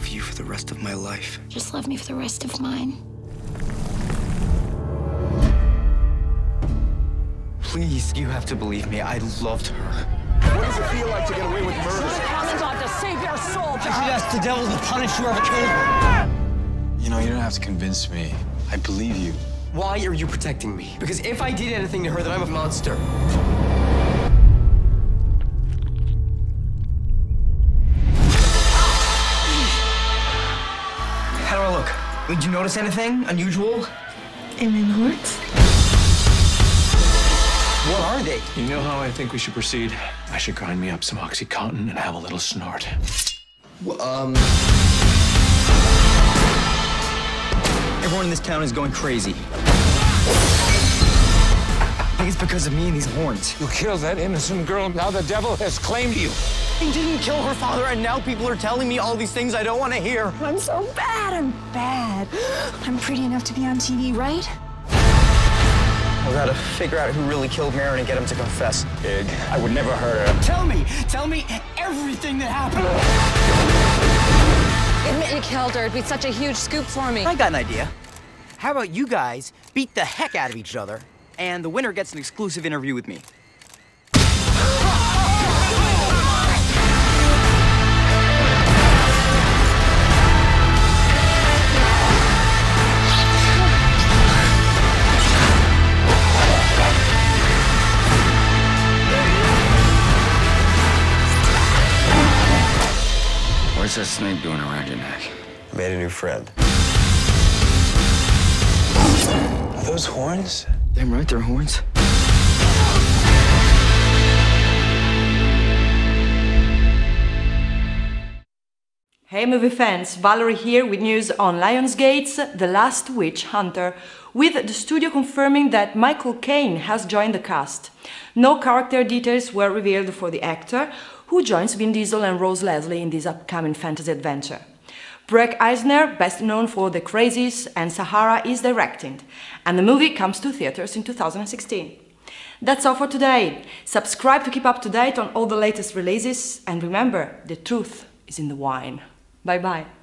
love you for the rest of my life. Just love me for the rest of mine. Please, you have to believe me. I loved her. What does it feel like to get away with murder? She's counted on to save your soul. I should ask the devil to punish whoever killed her. You know, you don't have to convince me. I believe you. Why are you protecting me? Because if I did anything to her, then I'm a monster. How do I look? Did you notice anything unusual? Am I hurt? What are they? You know how I think we should proceed? I should grind me up some Oxycontin and have a little snort. Well, everyone in this town is going crazy. I think it's because of me and these horns. You killed that innocent girl. Now the devil has claimed you. He didn't kill her father, and now people are telling me all these things I don't want to hear. I'm so bad. I'm bad. I'm pretty enough to be on TV, right? I've got to figure out who really killed Marin and get him to confess. Big. I would never hurt her. Tell me everything that happened. Admit you killed her. It'd be such a huge scoop for me. I got an idea. How about you guys beat the heck out of each other, and the winner gets an exclusive interview with me. What's that snake doing around your neck? I made a new friend. Are those horns? Damn right, they're horns. Hey movie fans, Valerie here with news on Lionsgate's The Last Witch Hunter, with the studio confirming that Michael Caine has joined the cast. No character details were revealed for the actor, who joins Vin Diesel and Rose Leslie in this upcoming fantasy adventure. Breck Eisner, best known for The Crazies and Sahara, is directing, and the movie comes to theaters in 2016. That's all for today. Subscribe to keep up to date on all the latest releases, and remember, the truth is in the wine. Bye-bye.